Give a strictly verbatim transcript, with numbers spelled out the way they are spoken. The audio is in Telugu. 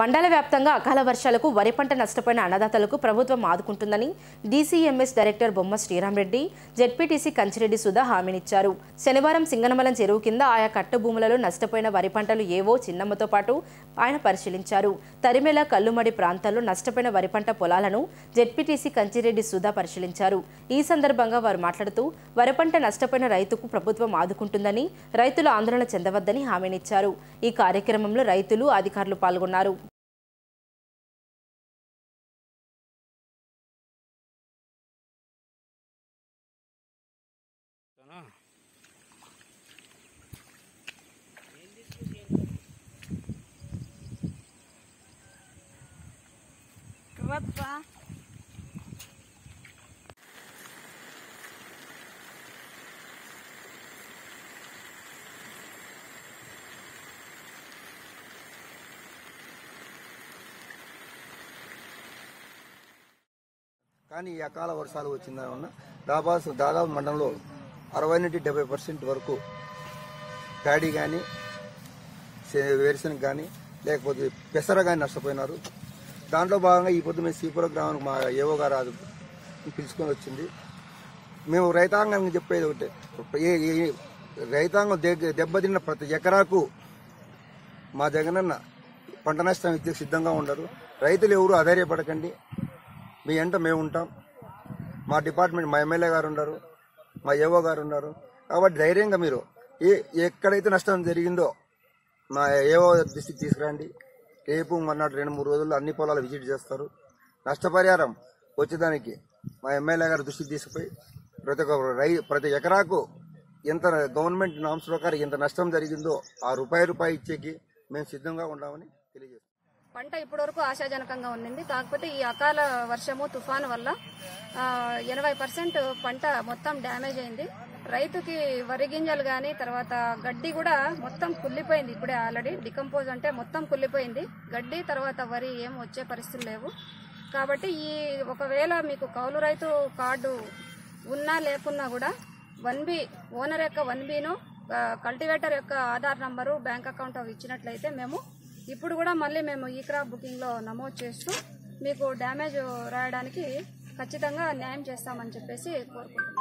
మండల వ్యాప్తంగా అకాల వర్షాలకు వరి పంట నష్టపోయిన అన్నదాతలకు ప్రభుత్వం ఆదుకుంటుందని DCMS director Bomma Sriramareddy, ZPTC Kanchireddy Sudha హామీనిచ్చారు. శనివారం సింగనమలం చెరువు కింద ఆయా కట్ట భూములలో నష్టపోయిన వరి పంటలు ఏవో చిన్నమ్మతో పాటు ఆయన పరిశీలించారు. తరిమేల, కల్లుమడి ప్రాంతాల్లో నష్టపోయిన వరి పంట పొలాలను జెడ్పీటీసీ కంచిరెడ్డి సుధా పరిశీలించారు. ఈ సందర్భంగా వారు మాట్లాడుతూ వరి పంట నష్టపోయిన రైతుకు ప్రభుత్వం ఆదుకుంటుందని, రైతులు ఆందోళన చెందవద్దని హామీనిచ్చారు. ఈ కార్యక్రమంలో రైతులు, అధికారులు పాల్గొన్నారు. కానీ అకాల వర్షాలు వచ్చిన దానివల్ల దాదాపు దాదాపు మండలంలో అరవై నుండి డెబ్బై పర్సెంట్ వరకు ప్యాడీ కానీ వేరుశనగ కానీ లేకపోతే పెసర కానీ నష్టపోయినారు. దాంట్లో భాగంగా ఈ పొద్దు మేము సీపుర గ్రామానికి మా ఏవో గారు పిలుచుకొని వచ్చింది. మేము రైతాంగం చెప్పేది ఒకటే, రైతాంగం దెబ్బతిన్న ప్రతి ఎకరాకు మా జగనన్న పంట నష్టం ఇచ్చే సిద్ధంగా ఉండరు. రైతులు ఎవరు ఆధారపడకండి, మీ వెంట మేము ఉంటాం. మా డిపార్ట్మెంట్ మా ఎమ్మెల్యే గారు ఉన్నారు, మా ఏవో గారు ఉన్నారు. కాబట్టి ధైర్యంగా మీరు ఏ ఎక్కడైతే నష్టం జరిగిందో మా ఏవో దృష్టికి తీసుకురండి. రేపు మర్నాడు రెండు మూడు రోజుల్లో అన్ని పొలాలు విజిట్ చేస్తారు. నష్టపరిహారం వచ్చేదానికి మా ఎమ్మెల్యే గారు దృష్టికి తీసుకుపోయి ప్రతి ఒక్క రై ప్రతి ఎకరాకు ఎంత గవర్నమెంట్ నామ్స్ ప్రకారం ఎంత నష్టం జరిగిందో ఆ రూపాయి రూపాయి ఇచ్చేకి మేము సిద్ధంగా ఉన్నామని తెలియజేస్తాం. పంట ఇప్పటివరకు ఆశాజనకంగా ఉండింది. కాకపోతే ఈ అకాల వర్షము, తుఫాను వల్ల ఎనభై పర్సెంట్ పంట మొత్తం డ్యామేజ్ అయింది. రైతుకి వరి గింజలు కానీ తర్వాత గడ్డి కూడా మొత్తం కుళ్ళిపోయింది. ఇప్పుడే ఆల్రెడీ డికంపోజ్ అంటే మొత్తం కుళ్ళిపోయింది. గడ్డి తర్వాత వరి ఏం వచ్చే పరిస్థితులు లేవు. కాబట్టి ఈ ఒకవేళ మీకు కౌలు రైతు కార్డు ఉన్నా లేకున్నా కూడా వన్ బి ఓనర్ యొక్క వన్ బిను కల్టివేటర్ యొక్క ఆధార్ నంబరు, బ్యాంక్ అకౌంట్ అవి ఇచ్చినట్లయితే మేము ఇప్పుడు కూడా మళ్ళీ మేము ఈ క్రాప్ బుకింగ్లో నమోదు చేస్తూ మీకు డ్యామేజ్ రాయడానికి ఖచ్చితంగా న్యాయం చేస్తామని చెప్పేసి కోరుకుంటున్నాం.